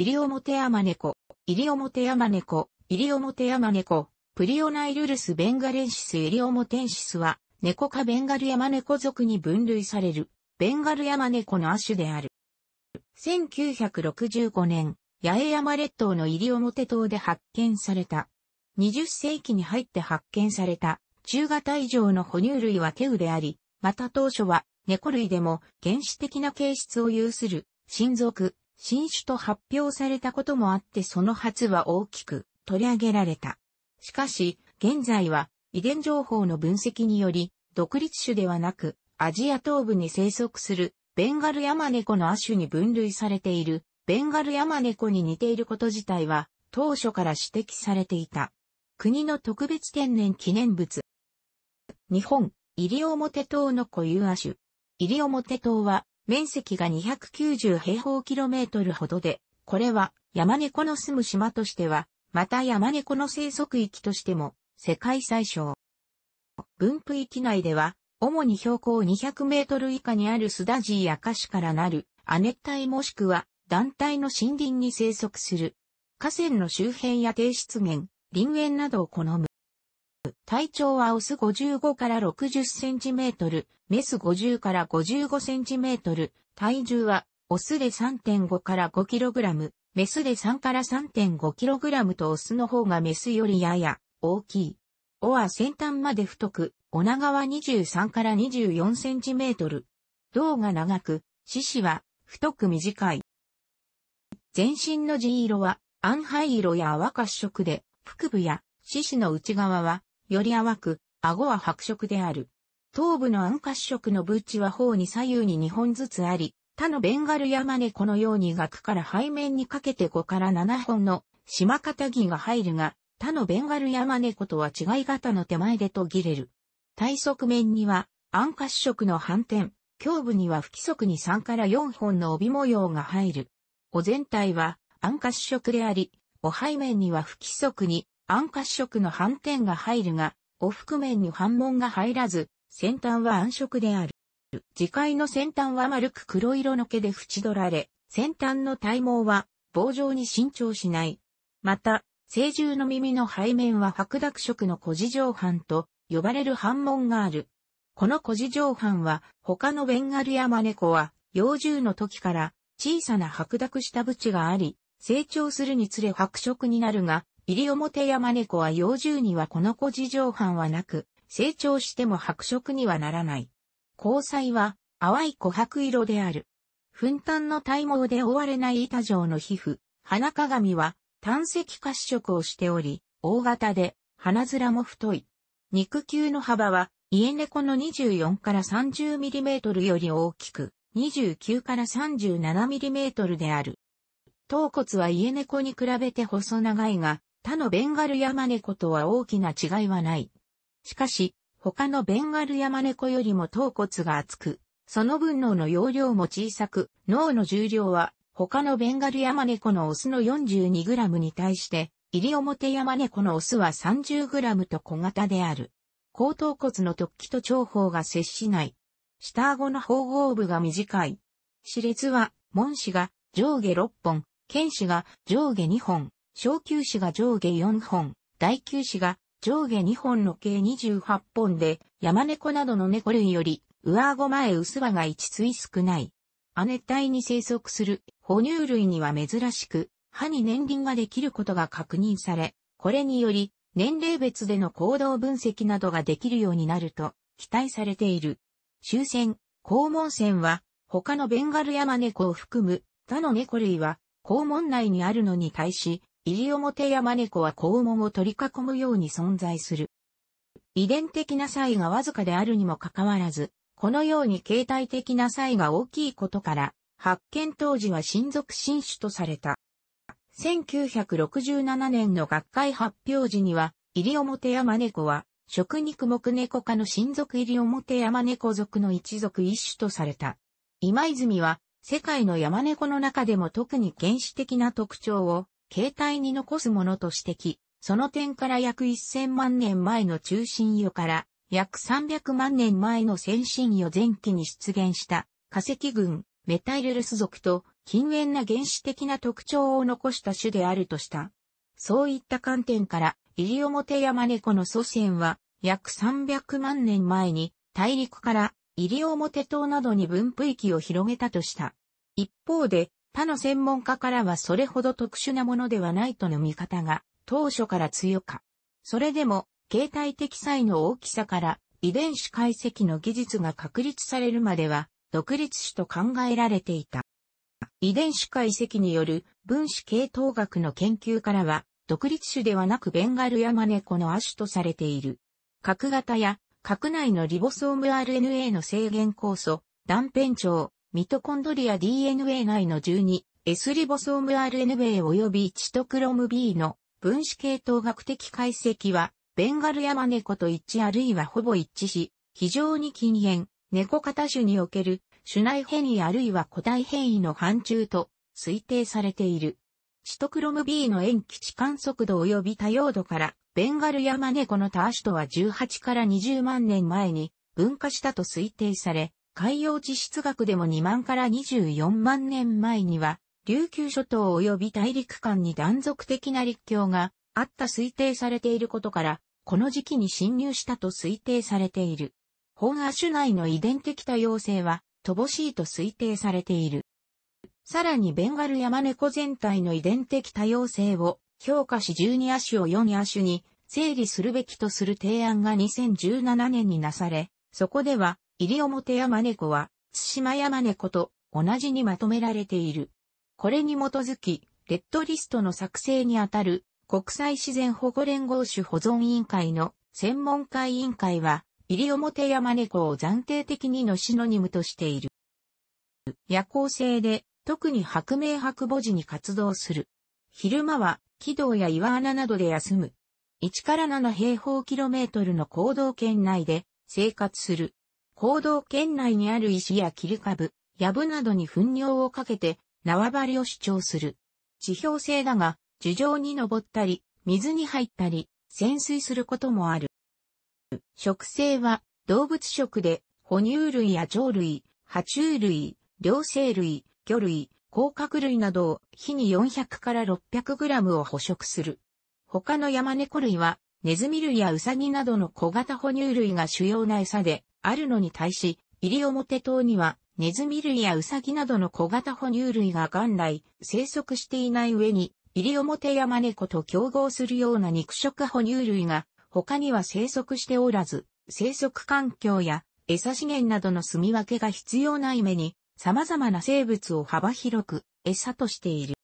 イリオモテヤマネコ、プリオナイルルスベンガレンシスイリオモテンシスは、ネコ科ベンガルヤマネコ属に分類される、ベンガルヤマネコの亜種である。1965年、八重山列島の西表島で発見された。20世紀に入って発見された、中型以上の哺乳類は稀有であり、また当初は、猫類でも原始的な形質を有する、新属、新種と発表されたこともあってその初は大きく取り上げられた。しかし、現在は遺伝情報の分析により、独立種ではなく、アジア東部に生息するベンガルヤマネコの亜種に分類されている、ベンガルヤマネコに似ていること自体は、当初から指摘されていた。国の特別天然記念物。日本、西表島の固有亜種。西表島は、面積が290平方キロメートルほどで、これはヤマネコの住む島としては、またヤマネコの生息域としても世界最小。分布域内では、主に標高200メートル以下にあるスダジーアカシからなる亜熱帯もしくは暖帯の森林に生息する。河川の周辺や低湿原、林園などを好む。体長はオス55から60センチメートル、メス50から55センチメートル、体重はオスで 3.5 から5キログラム、メスで3から 3.5 キログラムとオスの方がメスよりやや大きい。尾は先端まで太く、お長は23から24センチメートル。胴が長く、四肢は太く短い。全身の地色は暗灰色や淡褐色で、腹部や四肢の内側はより淡く、顎は白色である。頭部の暗褐色のブーチは頬に左右に2本ずつあり、他のベンガルヤマネコのように額から背面にかけて5から7本の縞肩木が入るが、他のベンガルヤマネコとは違い肩の手前で途切れる。体側面には暗褐色の斑点、胸部には不規則に3から4本の帯模様が入る。尾全体は暗褐色であり、尾背面には不規則に暗褐色の斑点が入るが、尾腹面に斑紋が入らず、先端は暗色である。耳介の先端は丸く黒色の毛で縁取られ、先端の体毛は棒状に伸長しない。また、成獣の耳の背面は白濁色の虎耳状斑と呼ばれる斑紋がある。この虎耳状斑は他のベンガルヤマネコは幼獣の時から小さな白濁したブチがあり、成長するにつれ白色になるが、西表ヤマネコは幼獣にはこの虎耳状斑はなく、成長しても白色にはならない。虹彩は淡い琥珀色である。粉炭の体毛で覆われない板状の皮膚、鼻鏡は淡赤褐色をしており、大型で鼻面も太い。肉球の幅は家猫の24から30ミリメートルより大きく、29から37ミリメートルである。頭骨は家猫に比べて細長いが、他のベンガルヤマネコとは大きな違いはない。しかし、他のベンガルヤマネコよりも頭骨が厚く、その分脳の容量も小さく、脳の重量は他のベンガルヤマネコのオスの42グラムに対して、西表ヤマネコのオスは30グラムと小型である。後頭骨の突起と長方が接しない。下顎の縫合部が短い。歯列は、門歯が上下6本、犬歯が上下2本。小臼歯が上下4本、大臼歯が上下2本の計28本で、ヤマネコなどの猫類より、上顎前薄歯が一対少ない。亜熱帯に生息する哺乳類には珍しく、歯に年輪ができることが確認され、これにより、年齢別での行動分析などができるようになると期待されている。臭腺、肛門腺は、他のベンガルヤマネコを含む他の猫類は、肛門内にあるのに対し、西表ヤマネコは肛門を取り囲むように存在する。遺伝的な差異がわずかであるにもかかわらず、このように形態的な差異が大きいことから、発見当時は新属新種とされた。1967年の学会発表時には、西表ヤマネコは、食肉目猫科の新属西表ヤマネコ属の一属一種とされた。今泉は、世界のヤマネコの中でも特に原始的な特徴を、形態に残すものと指摘、その点から約1000万年前の中新世から、約300万年前の先新世前期に出現した、化石群、メタイルルス属と、近縁な原始的な特徴を残した種であるとした。そういった観点から、イリオモテヤマネコの祖先は、約300万年前に、大陸から、イリオモテ島などに分布域を広げたとした。一方で、他の専門家からはそれほど特殊なものではないとの見方が、当初から強か。それでも、形態的差異の大きさから、遺伝子解析の技術が確立されるまでは、独立種と考えられていた。遺伝子解析による分子系統学の研究からは、独立種ではなくベンガルヤマネコの亜種とされている。核型や核内のリボソーム RNA の制限酵素、断片長、ミトコンドリア DNA 内の 12S リボソーム RNA 及びチトクロム B の分子系統学的解析は、ベンガルヤマネコと一致あるいはほぼ一致し、非常に近縁、猫型種における種内変異あるいは個体変異の範疇と推定されている。チトクロム B の塩基置換速度及び多様度から、ベンガルヤマネコの他亜種とは18から20万年前に分化したと推定され、海洋地質学でも2万から24万年前には、琉球諸島及び大陸間に断続的な陸橋があった推定されていることから、この時期に侵入したと推定されている。本亜種内の遺伝的多様性は、乏しいと推定されている。さらにベンガルヤマネコ全体の遺伝的多様性を評価し12亜種を4亜種に整理するべきとする提案が2017年になされ、そこではイリオモテヤマネコはツシマヤマネコと同じにまとめられている。これに基づき、レッドリストの作成にあたる国際自然保護連合種保存委員会の専門家委員会は、イリオモテヤマネコを暫定的にのシノニムとしている。夜行性で、特に白明白母時に活動する。昼間は木道や岩穴などで休む。1から7平方キロメートルの行動圏内で生活する。行動圏内にある石や切り株、藪などに糞尿をかけて縄張りを主張する。地表性だが、樹上に登ったり、水に入ったり、潜水することもある。食性は動物食で、哺乳類や鳥類、爬虫類、両生類、魚類、甲殻類などを日に400から600グラムを捕食する。他のヤマネコ類はネズミ類やウサギなどの小型哺乳類が主要な餌であるのに対し、イリオモテ島にはネズミ類やウサギなどの小型哺乳類が元来生息していない上に、イリオモテヤマネコと競合するような肉食哺乳類が他には生息しておらず、生息環境や餌資源などの住み分けが必要ない目に、様々な生物を幅広く餌としている。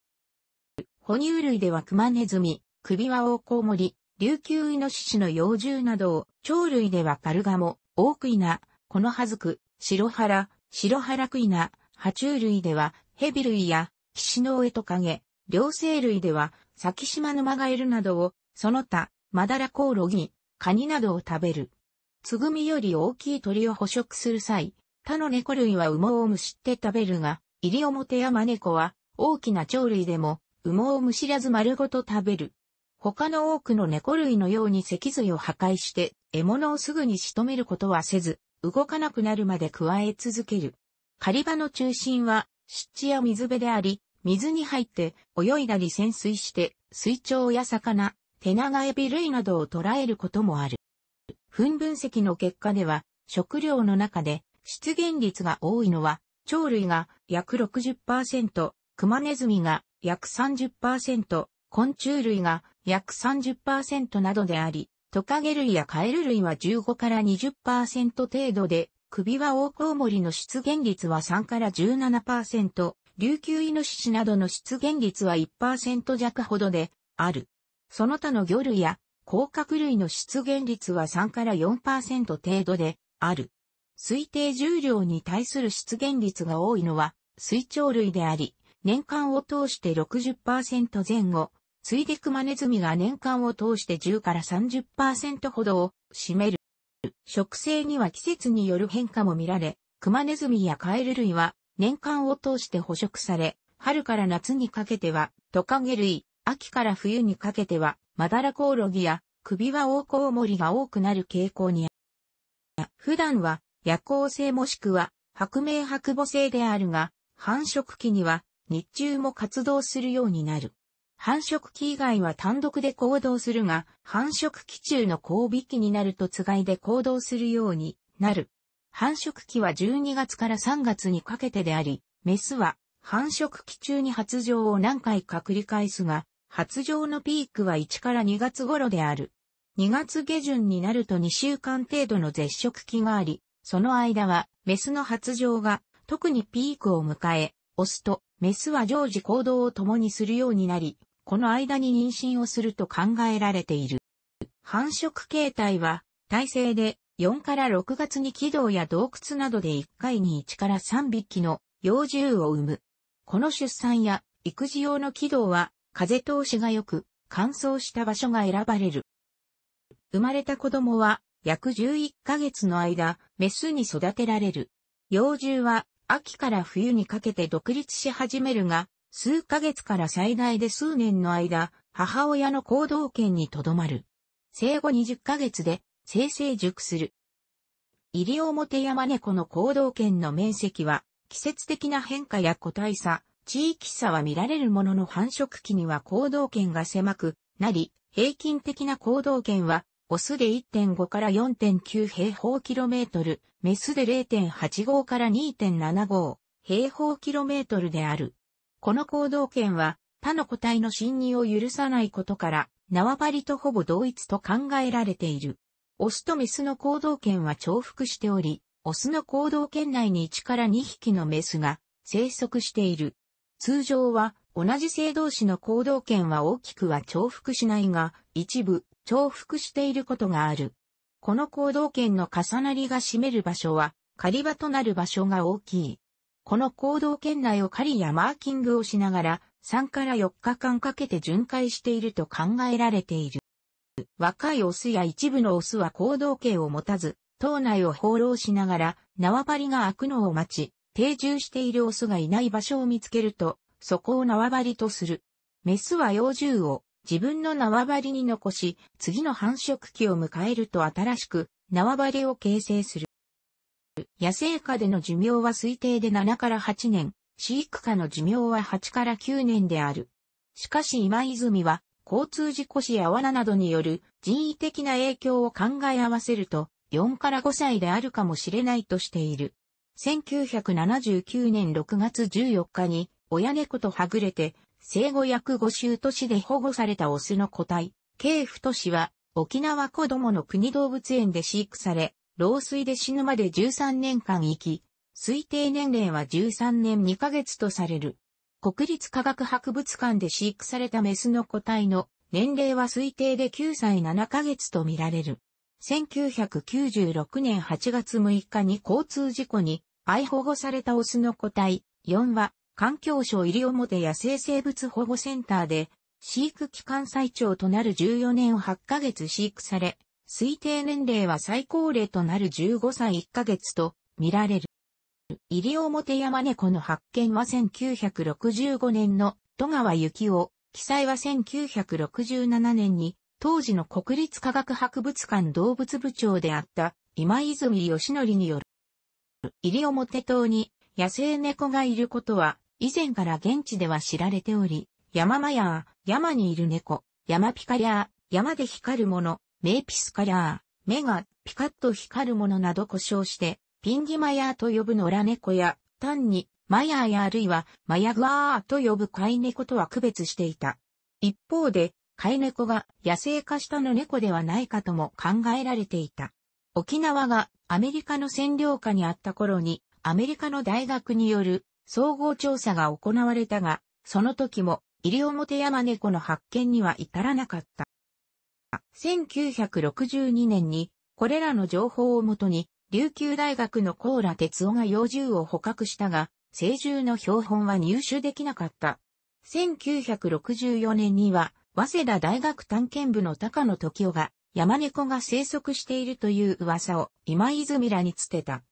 哺乳類ではクマネズミ、クビワオオコウモリ、琉球イノシシの幼獣などを、鳥類ではカルガモ、オオクイナ、コノハズク、シロハラクイナ、爬虫類ではヘビ類やキシノウエトカゲ、両生類ではサキシマヌマガエルなどを、その他、マダラコオロギ、カニなどを食べる。つぐみより大きい鳥を捕食する際、他の猫類は羽毛をむしって食べるが、イリオモテヤマネコは大きな鳥類でも羽毛をむしらず丸ごと食べる。他の多くの猫類のように脊髄を破壊して獲物をすぐに仕留めることはせず、動かなくなるまでくわえ続ける。狩り場の中心は湿地や水辺であり、水に入って泳いだり潜水して水鳥や魚、テナガエビ類などを捕らえることもある。糞分析の結果では、食料の中で出現率が多いのは、鳥類が約 60%、クマネズミが約 30%、昆虫類が約 30% などであり、トカゲ類やカエル類は15から 20% 程度で、クビワオオコウモリの出現率は3から 17%、琉球イノシシなどの出現率は 1% 弱ほどである。その他の魚類や甲殻類の出現率は3から 4% 程度である。推定重量に対する出現率が多いのは水鳥類であり、年間を通して 60% 前後、次いでクマネズミが年間を通して10から 30% ほどを占める。食性には季節による変化も見られ、クマネズミやカエル類は年間を通して捕食され、春から夏にかけてはトカゲ類、秋から冬にかけてはマダラコオロギやクビワオオコウモリが多くなる傾向にある。普段は夜行性もしくは白明白母性であるが、繁殖期には日中も活動するようになる。繁殖期以外は単独で行動するが、繁殖期中の交尾期になるとつがいで行動するようになる。繁殖期は12月から3月にかけてであり、メスは繁殖期中に発情を何回か繰り返すが、発情のピークは1から2月頃である。2月下旬になると2週間程度の絶食期があり、その間はメスの発情が特にピークを迎え、オスとメスは常時行動を共にするようになり、この間に妊娠をすると考えられている。繁殖形態は、胎生で4から6月に気道や洞窟などで1回に1から3匹の幼獣を産む。この出産や育児用の気道は風通しが良く乾燥した場所が選ばれる。生まれた子供は約11ヶ月の間、メスに育てられる。幼獣は秋から冬にかけて独立し始めるが、数ヶ月から最大で数年の間、母親の行動圏にとどまる。生後20ヶ月で性成熟する。イリオモテヤマネコの行動圏の面積は、季節的な変化や個体差、地域差は見られるものの繁殖期には行動圏が狭くなり、平均的な行動圏は、オスで 1.5 から 4.9 平方キロメートル、メスで 0.85 から 2.75 平方キロメートルである。この行動圏は、他の個体の侵入を許さないことから、縄張りとほぼ同一と考えられている。オスとメスの行動圏は重複しており、オスの行動圏内に1から2匹のメスが生息している。通常は同じ性同士の行動圏は大きくは重複しないが、一部重複していることがある。この行動圏の重なりが占める場所は狩り場となる場所が大きい。この行動圏内を狩りやマーキングをしながら3から4日間かけて巡回していると考えられている。若いオスや一部のオスは行動圏を持たず、島内を放浪しながら縄張りが開くのを待ち、定住しているオスがいない場所を見つけると、そこを縄張りとする。メスは幼獣を自分の縄張りに残し、次の繁殖期を迎えると新しく縄張りを形成する。野生下での寿命は推定で7から8年、飼育下の寿命は8から9年である。しかし今泉は、交通事故死や罠などによる人為的な影響を考え合わせると、4から5歳であるかもしれないとしている。1979年6月14日に親猫とはぐれて生後約5週年で保護されたオスの個体、K太は沖縄こどもの国動物園で飼育され、老衰で死ぬまで13年間生き、推定年齢は13年2ヶ月とされる。国立科学博物館で飼育されたメスの個体の年齢は推定で9歳7ヶ月と見られる。1996年8月6日に交通事故に遭い保護されたオスの個体4は環境省西表野生生物保護センターで飼育期間最長となる14年8ヶ月飼育され、推定年齢は最高齢となる15歳1ヶ月と見られる。西表ヤマネコの発見は1965年の戸川幸雄、記載は1967年に当時の国立科学博物館動物部長であった今泉義則による。西表島に野生猫がいることは以前から現地では知られており、ヤママヤー、山にいる猫、ヤマピカリャー、山で光るもの、メーピスカリャー、目がピカッと光るものなど呼称して、ピンギマヤーと呼ぶ野良猫や、単にマヤーやあるいはマヤグワーと呼ぶ飼い猫とは区別していた。一方で、飼い猫が野生化したの猫ではないかとも考えられていた。沖縄がアメリカの占領下にあった頃にアメリカの大学による総合調査が行われたが、その時も西表ヤマネコの発見には至らなかった。1962年にこれらの情報をもとに琉球大学の高良哲夫が幼獣を捕獲したが、成獣の標本は入手できなかった。1964年には早稲田大学探検部の高野時夫が、ヤマネコが生息しているという噂を今泉らにつてた。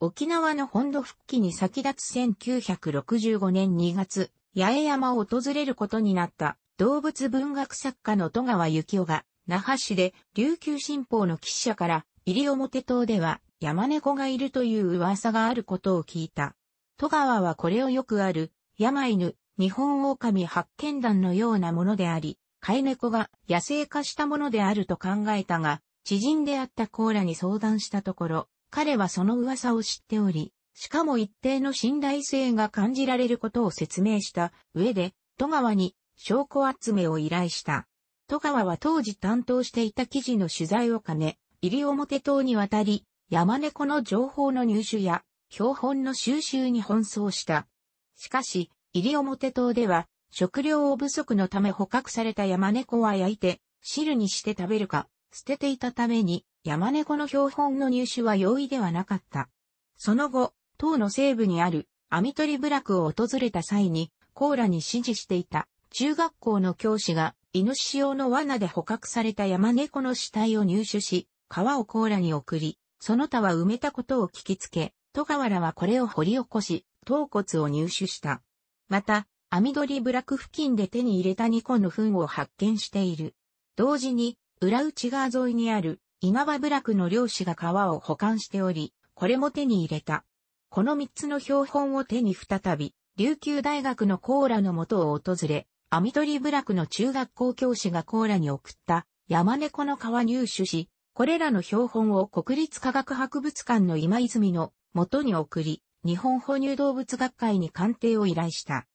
沖縄の本土復帰に先立つ1965年2月、八重山を訪れることになった動物文学作家の戸川幸雄が、那覇市で琉球新報の記者から、西表島ではヤマネコがいるという噂があることを聞いた。戸川はこれをよくある、ヤマイヌ、日本狼八犬団のようなものであり、飼い猫が野生化したものであると考えたが、知人であったコーラに相談したところ、彼はその噂を知っており、しかも一定の信頼性が感じられることを説明した上で、戸川に証拠集めを依頼した。戸川は当時担当していた記事の取材を兼ね、西表島に渡り、山猫の情報の入手や、標本の収集に奔走した。しかし、西表島では、食料不足のため捕獲された山猫は焼いて、汁にして食べるか、捨てていたために、山猫の標本の入手は容易ではなかった。その後、島の西部にある、網取部落を訪れた際に、コーラに指示していた、中学校の教師が、イノシシ用の罠で捕獲された山猫の死体を入手し、皮をコーラに送り、その他は埋めたことを聞きつけ、戸川らはこれを掘り起こし、頭骨を入手した。また、網取部落付近で手に入れた2個の糞を発見している。同時に、浦内川沿いにある稲葉部落の漁師が皮を保管しており、これも手に入れた。この3つの標本を手に再び、琉球大学のコーラの元を訪れ、網取部落の中学校教師がコーラに送った山猫の皮入手し、これらの標本を国立科学博物館の今泉の元に送り、日本哺乳動物学会に鑑定を依頼した。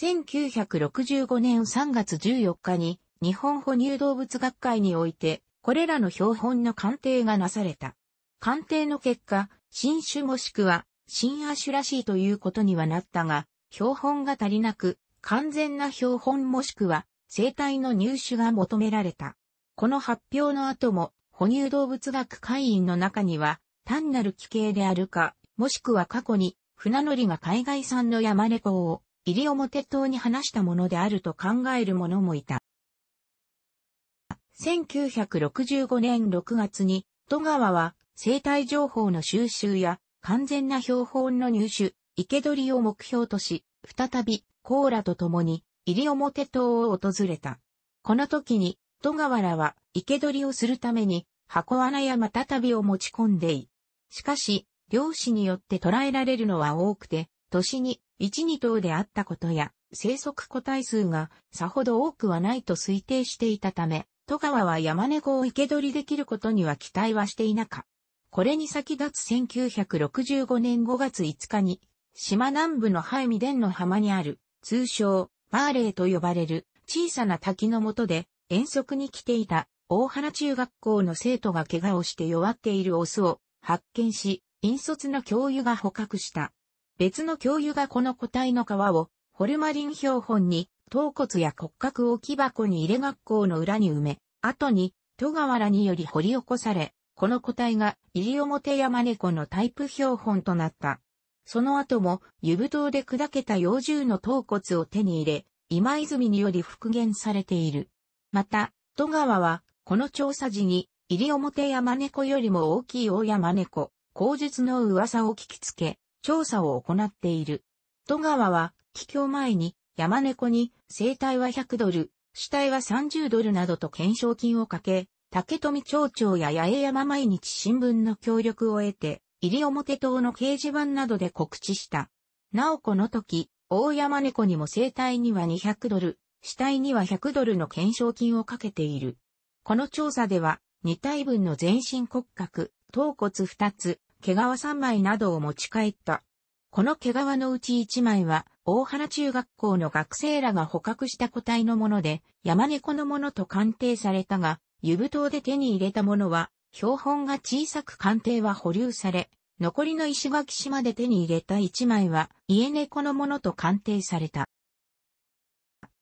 1965年3月14日に日本哺乳動物学会において、これらの標本の鑑定がなされた。鑑定の結果、新種もしくは新亜種らしいということにはなったが、標本が足りなく、完全な標本もしくは生体の入手が求められた。この発表の後も哺乳動物学会員の中には単なる奇形であるか、もしくは過去に船乗りが海外産の山猫を西表島に放したものであると考える者もいた。1965年6月に戸川は生体情報の収集や完全な標本の入手、生け捕りを目標とし、再びコーラと共に、西表島を訪れた。この時に、戸川らは、生け捕りをするために、箱罠やマタタビを持ち込んでい。しかし、漁師によって捕らえられるのは多くて、年に、1、2頭であったことや、生息個体数が、さほど多くはないと推定していたため、戸川は山猫を生け捕りできることには期待はしていなかった。これに先立つ1965年5月5日に、島南部の灰御殿の浜にある、通称、バーレーと呼ばれる小さな滝の下で遠足に来ていた大原中学校の生徒が怪我をして弱っているオスを発見し、引率の教諭が捕獲した。別の教諭がこの個体の皮をホルマリン標本に頭骨や骨格を木箱に入れ学校の裏に埋め、後に戸川らにより掘り起こされ、この個体が西表山猫のタイプ標本となった。その後も、湯布島で砕けた幼獣の頭骨を手に入れ、今泉により復元されている。また、戸川は、この調査時に、西表山猫よりも大きい大山猫、口述の噂を聞きつけ、調査を行っている。戸川は、帰郷前に、山猫に、生体は$100、死体は$30などと懸賞金をかけ、竹富町長や八重山毎日新聞の協力を得て、西表島の掲示板などで告知した。なおこの時、大山猫にも生体には$200、死体には$100の懸賞金をかけている。この調査では、2体分の全身骨格、頭骨2つ、毛皮3枚などを持ち帰った。この毛皮のうち1枚は、大原中学校の学生らが捕獲した個体のもので、山猫のものと鑑定されたが、湯布島で手に入れたものは、標本が小さく鑑定は保留され、残りの石垣島で手に入れた1枚は家猫のものと鑑定された。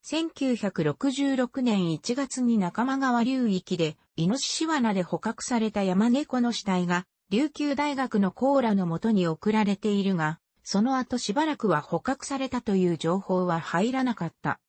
1966年1月に中間川流域でイノシシ罠で捕獲された山猫の死体が琉球大学のコーラの元に送られているが、その後しばらくは捕獲されたという情報は入らなかった。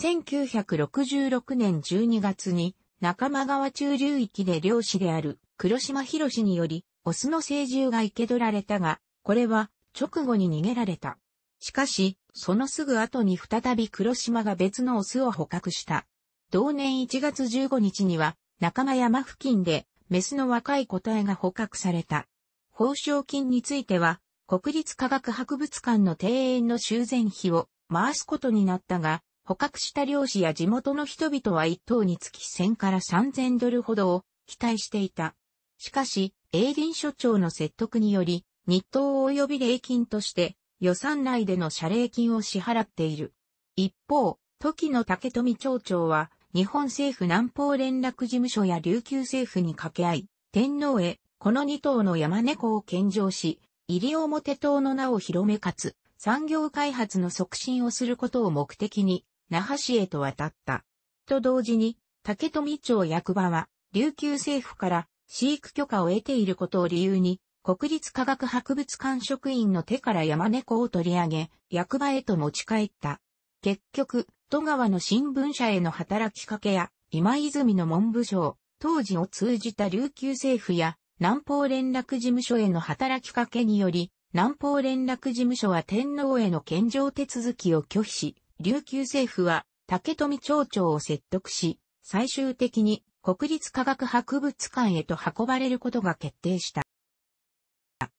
1966年12月に中間川中流域で漁師である黒島博により、オスの成獣が生け捕られたが、これは直後に逃げられた。しかし、そのすぐ後に再び黒島が別のオスを捕獲した。同年1月15日には、中間山付近で、メスの若い個体が捕獲された。報奨金については、国立科学博物館の庭園の修繕費を回すことになったが、捕獲した漁師や地元の人々は1頭につき$1000から$3000ほどを期待していた。しかし、エーディン所長の説得により、日当及び礼金として予算内での謝礼金を支払っている。一方、時の竹富町長は、日本政府南方連絡事務所や琉球政府に掛け合い、天皇へ、この2頭の山猫を献上し、西表島の名を広めかつ、産業開発の促進をすることを目的に、那覇市へと渡った。と同時に、竹富町役場は、琉球政府から飼育許可を得ていることを理由に、国立科学博物館職員の手から山猫を取り上げ、役場へと持ち帰った。結局、都川の新聞社への働きかけや、今泉の文部省、当時を通じた琉球政府や、南方連絡事務所への働きかけにより、南方連絡事務所は天皇への献上手続きを拒否し、琉球政府は竹富町長を説得し、最終的に国立科学博物館へと運ばれることが決定した。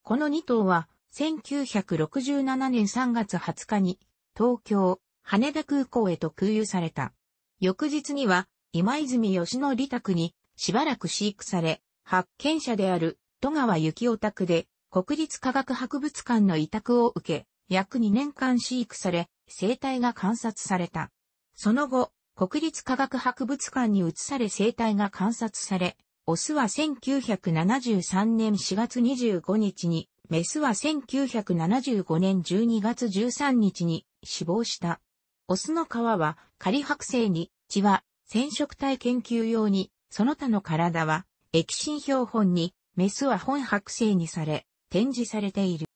この2頭は、1967年3月20日に、東京、羽田空港へと空輸された。翌日には、今泉義則宅にしばらく飼育され、発見者である戸川幸雄宅で国立科学博物館の委託を受け、約2年間飼育され、生態が観察された。その後、国立科学博物館に移され生態が観察され、オスは1973年4月25日に、メスは1975年12月13日に死亡した。オスの皮は仮剥製に、血は染色体研究用に、その他の体は、液浸標本に、メスは本剥製にされ、展示されている。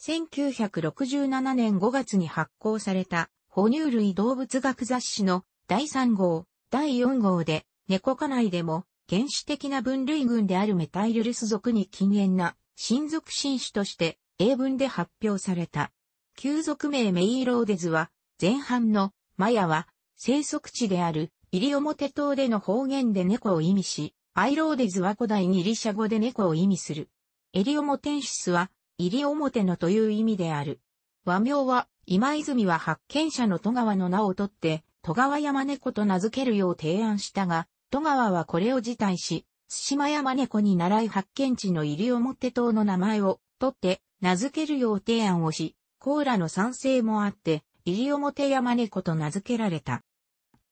1967年5月に発行された、哺乳類動物学雑誌の第3号、第4号で、猫科内でも、原始的な分類群であるメタイルルス属に近縁な、新属新種として、英文で発表された。旧属名メイローデズは、前半の、マヤは、生息地である、西表島での方言で猫を意味し、アイローデズは古代ギリシャ語で猫を意味する。エリオモテンシスは、西表のという意味である。和名は、今泉は発見者の戸川の名を取って、戸川山猫と名付けるよう提案したが、戸川はこれを辞退し、対馬山猫に倣い発見地の西表島の名前を取って、名付けるよう提案をし、コーラの賛成もあって、西表山猫と名付けられた。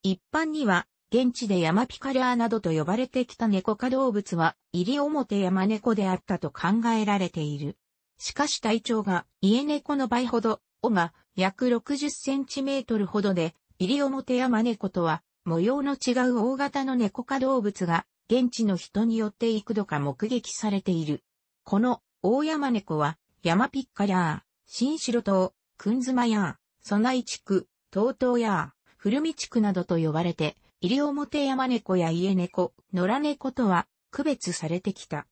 一般には、現地でヤマピカリアなどと呼ばれてきた猫科動物は、西表山猫であったと考えられている。しかし体長が、家猫の倍ほど、尾が約60センチメートルほどで、西表山猫とは、模様の違う大型の猫科動物が、現地の人によって幾度か目撃されている。この、大山猫は、ヤマピカリア、新城島、くんずまや、そない地区、東東や、古見地区などと呼ばれて、西表山猫や家猫、野良猫とは区別されてきた。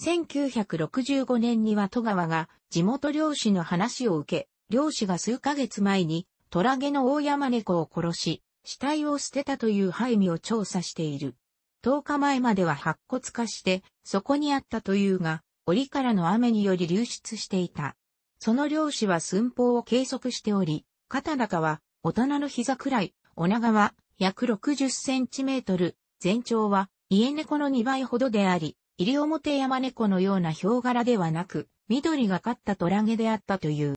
1965年には戸川が地元漁師の話を受け、漁師が数ヶ月前にトラゲの大山猫を殺し、死体を捨てたという廃墟を調査している。10日前までは白骨化して、そこにあったというが、折からの雨により流出していた。その漁師は寸法を計測しており、肩高は大人の膝くらい、お長は、約60センチメートル、全長は、家猫の2倍ほどであり、西表山猫のようなヒョウ柄ではなく、緑がかったトラゲであったという。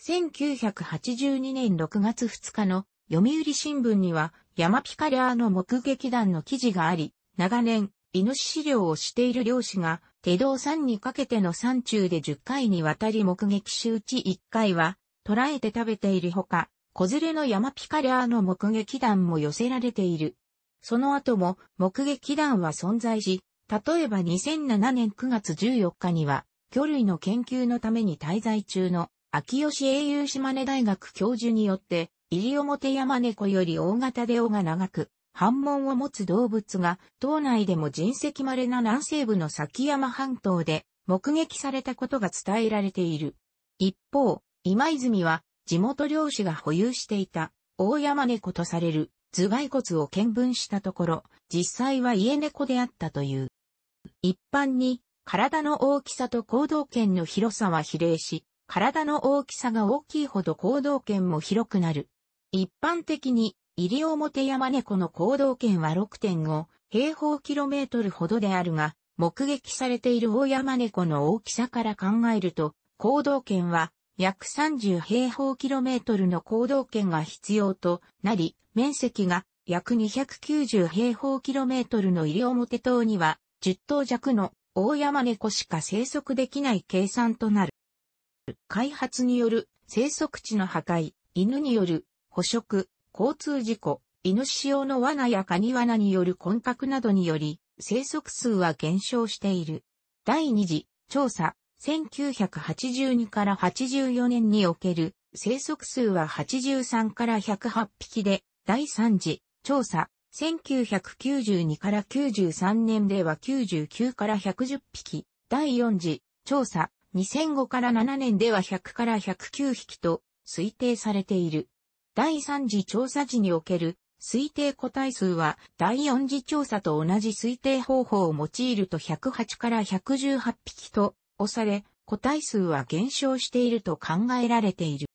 1982年6月2日の読売新聞には、ヤマピカリアの目撃談の記事があり、長年、イノシシ猟をしている漁師が、手動山にかけての山中で10回にわたり目撃しうち1回は、捕らえて食べているほか、子連れのヤマピカリアの目撃談も寄せられている。その後も目撃談は存在し、例えば2007年9月14日には、魚類の研究のために滞在中の秋吉英雄島根大学教授によって、西表山猫より大型で尾が長く、斑紋を持つ動物が、島内でも人跡稀な南西部の崎山半島で目撃されたことが伝えられている。一方、今泉は、地元漁師が保有していた大山猫とされる頭蓋骨を見分したところ、実際は家猫であったという。一般に体の大きさと行動圏の広さは比例し、体の大きさが大きいほど行動圏も広くなる。一般的に、イリオモテヤマネコの行動圏は 6.5 平方キロメートルほどであるが、目撃されているオオヤマネコの大きさから考えると、行動圏は約30平方キロメートルの行動圏が必要となり、面積が約290平方キロメートルの西表島には10頭弱のオオヤマネコしか生息できない計算となる。開発による生息地の破壊、犬による捕食、交通事故、イノシシ用の罠やカニ罠による混獲などにより、生息数は減少している。第二次調査、1982から84年における生息数は83から108匹で、第三次調査、1992から93年では99から110匹、第四次調査、2005から7年では100から109匹と推定されている。第3次調査時における推定個体数は第4次調査と同じ推定方法を用いると108から118匹とされ、個体数は減少していると考えられている。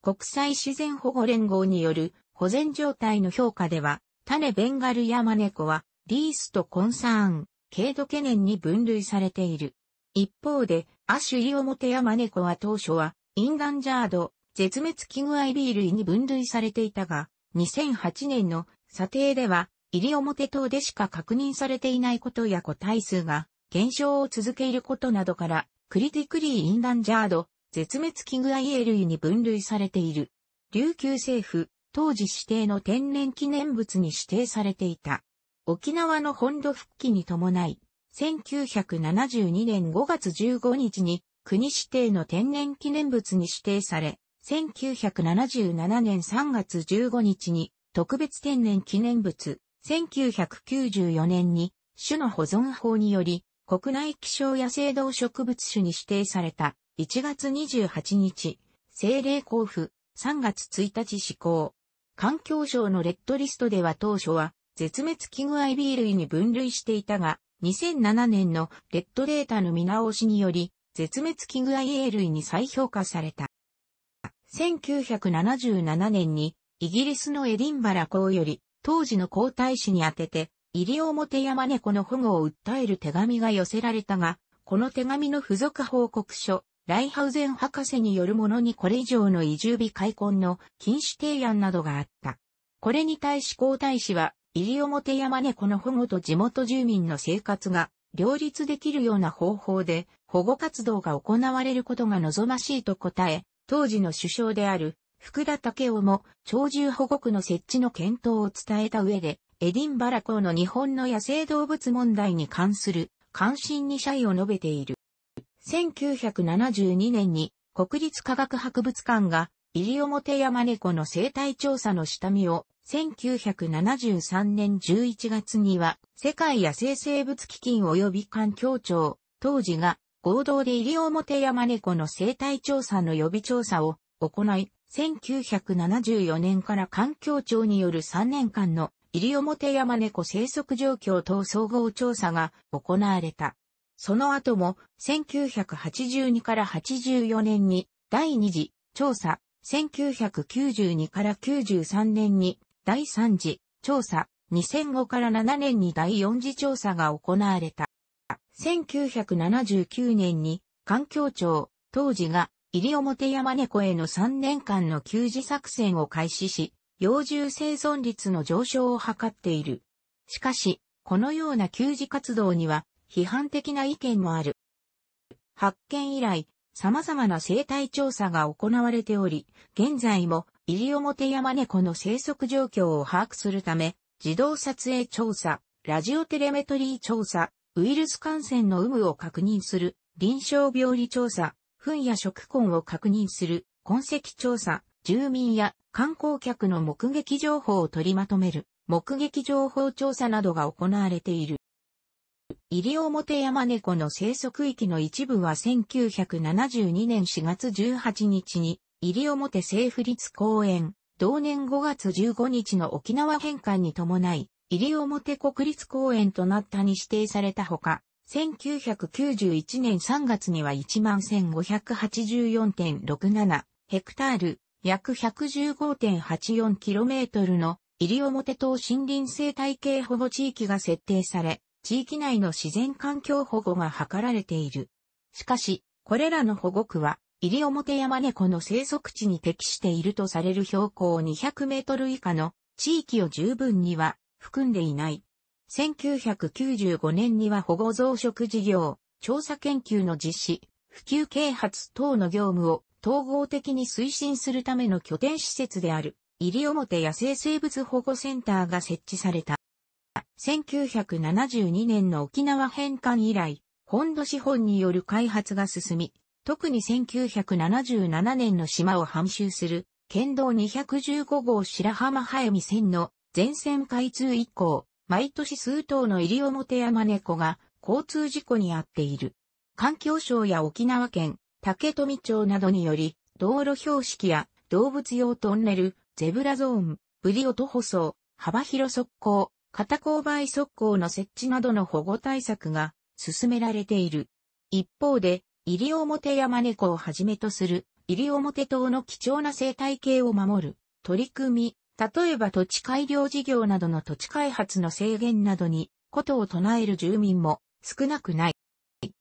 国際自然保護連合による保全状態の評価では、種ベンガルヤマネコはリースとコンサーン、軽度懸念に分類されている。一方で、亜種イリオモテヤマネコは当初はインダンジャード、絶滅危惧類類に分類されていたが、2008年の査定では、西表島でしか確認されていないことや個体数が減少を続けることなどから、クリティクリーインダンジャード、絶滅危惧類に分類されている。琉球政府、当時指定の天然記念物に指定されていた。沖縄の本土復帰に伴い、1972年5月15日に国指定の天然記念物に指定され、1977年3月15日に特別天然記念物、1994年に種の保存法により国内希少野生動植物種に指定された1月28日、政令交付3月1日施行。環境省のレッドリストでは当初は絶滅危惧類に分類していたが、2007年のレッドデータの見直しにより絶滅危惧類に再評価された。1977年にイギリスのエディンバラ公より当時の皇太子に宛ててイリオモテヤマネコの保護を訴える手紙が寄せられたが、この手紙の付属報告書、ライハウゼン博士によるものにこれ以上の移住日開墾の禁止提案などがあった。これに対し皇太子はイリオモテヤマネコの保護と地元住民の生活が両立できるような方法で保護活動が行われることが望ましいと答え、当時の首相である福田赳夫も鳥獣保護区の設置の検討を伝えた上で、エディンバラ公の日本の野生動物問題に関する関心に謝意を述べている。1972年に国立科学博物館がイリオモテヤマネコの生態調査の下見を、1973年11月には世界野生生物基金及び環境庁、当時が合同でイリオモテヤマネコの生態調査の予備調査を行い、1974年から環境庁による3年間のイリオモテヤマネコ生息状況等総合調査が行われた。その後も1982から84年に第2次調査、1992から93年に第3次調査、2005から7年に第4次調査が行われた。1979年に環境庁、当時がイリオモテヤマネコへの3年間の給餌作戦を開始し、幼獣生存率の上昇を図っている。しかし、このような給餌活動には批判的な意見もある。発見以来、様々な生態調査が行われており、現在もイリオモテヤマネコの生息状況を把握するため、自動撮影調査、ラジオテレメトリー調査、ウイルス感染の有無を確認する臨床病理調査、糞や食痕を確認する痕跡調査、住民や観光客の目撃情報を取りまとめる目撃情報調査などが行われている。イリオモテヤマネコの生息域の一部は1972年4月18日に西表政府立公園、同年5月15日の沖縄返還に伴い、西表国立公園となったに指定されたほか、1991年3月には 11,1584.67 ヘクタール、約 115.84 キロメートルの西表島森林生態系保護地域が設定され、地域内の自然環境保護が図られている。しかし、これらの保護区は、西表ヤマネコの生息地に適しているとされる標高200メートル以下の地域を十分には含んでいない。1995年には保護増殖事業、調査研究の実施、普及啓発等の業務を統合的に推進するための拠点施設である、西表野生生物保護センターが設置された。1972年の沖縄返還以来、本土資本による開発が進み、特に1977年の島を半周する、県道215号白浜速水線の全線開通以降、毎年数頭の西表ヤマネコが交通事故に遭っている。環境省や沖縄県、竹富町などにより、道路標識や動物用トンネル、ゼブラゾーン、ブリオ徒歩走、幅広側溝、片勾配側溝の設置などの保護対策が進められている。一方で、西表ヤマネコをはじめとする西表島の貴重な生態系を守る取り組み、例えば土地改良事業などの土地開発の制限などにことを唱える住民も少なくない。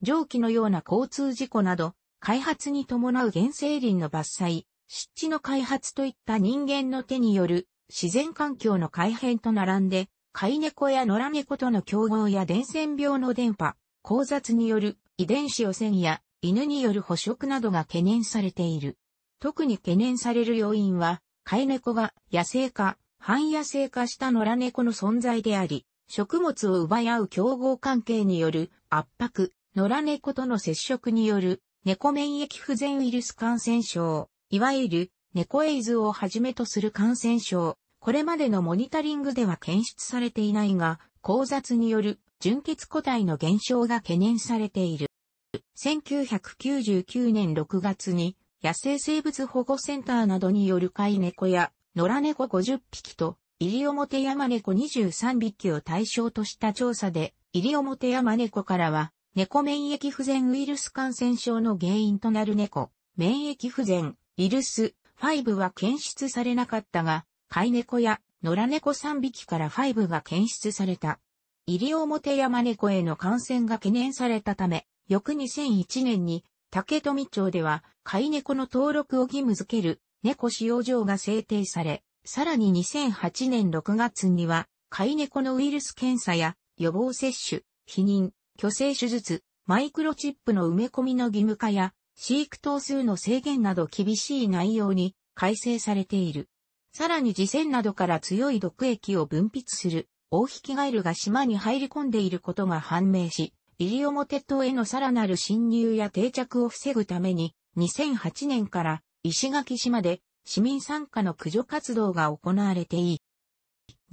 上記のような交通事故など、開発に伴う原生林の伐採、湿地の開発といった人間の手による自然環境の改変と並んで、飼い猫や野良猫との競合や伝染病の伝播、交雑による遺伝子汚染や犬による捕食などが懸念されている。特に懸念される要因は、飼い猫が野生化、半野生化した野良猫の存在であり、食物を奪い合う競合関係による圧迫、野良猫との接触による猫免疫不全ウイルス感染症、いわゆる猫エイズをはじめとする感染症、これまでのモニタリングでは検出されていないが、交雑による純血個体の減少が懸念されている。1999年6月に、野生生物保護センターなどによる飼い猫や野良猫50匹と西表ヤマネコ23匹を対象とした調査で、西表ヤマネコからは猫免疫不全ウイルス感染症の原因となる猫免疫不全ウイルス5は検出されなかったが、飼い猫や野良猫3匹から5が検出された。西表ヤマネコへの感染が懸念されたため、翌2001年に竹富町では飼い猫の登録を義務付ける猫使用条が制定され、さらに2008年6月には飼い猫のウイルス検査や予防接種、避妊、去勢手術、マイクロチップの埋め込みの義務化や飼育頭数の制限など厳しい内容に改正されている。さらに耳栓などから強い毒液を分泌するオオヒキガエルが島に入り込んでいることが判明し、西表島へのさらなる侵入や定着を防ぐために、2008年から石垣島で市民参加の駆除活動が行われていい。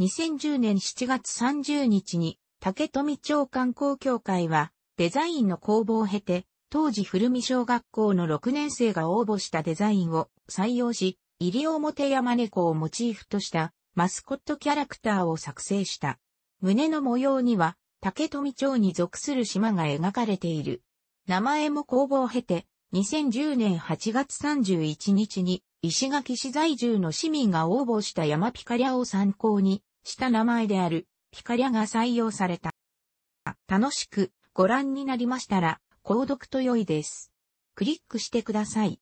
2010年7月30日に竹富町観光協会はデザインの公募を経て、当時古見小学校の6年生が応募したデザインを採用し、西表ヤマネコをモチーフとしたマスコットキャラクターを作成した。胸の模様には、竹富町に属する島が描かれている。名前も公募を経て、2010年8月31日に、石垣市在住の市民が応募した山ピカリャを参考にした名前である、ピカリャが採用された。楽しくご覧になりましたら、購読と良いです。クリックしてください。